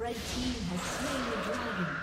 Red team has slain the dragon.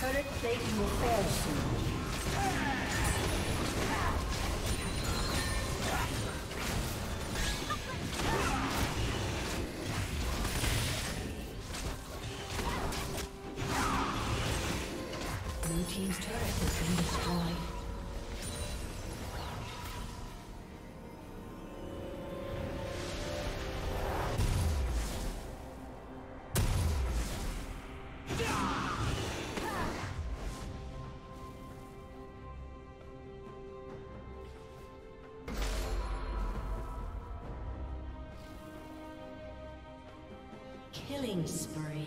Turret plating will fail soon. Killing spree.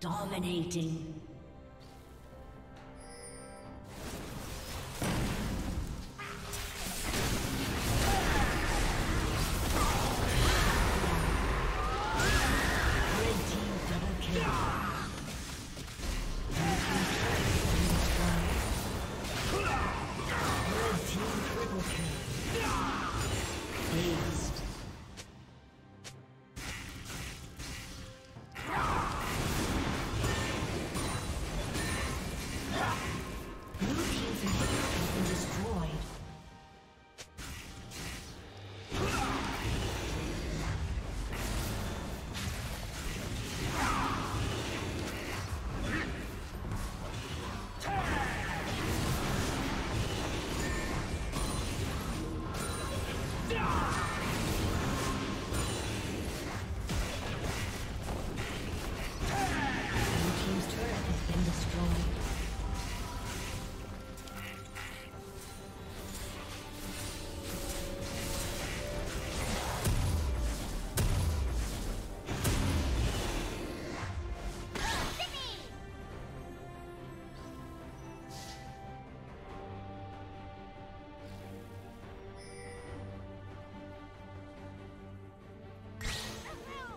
Dominating.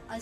A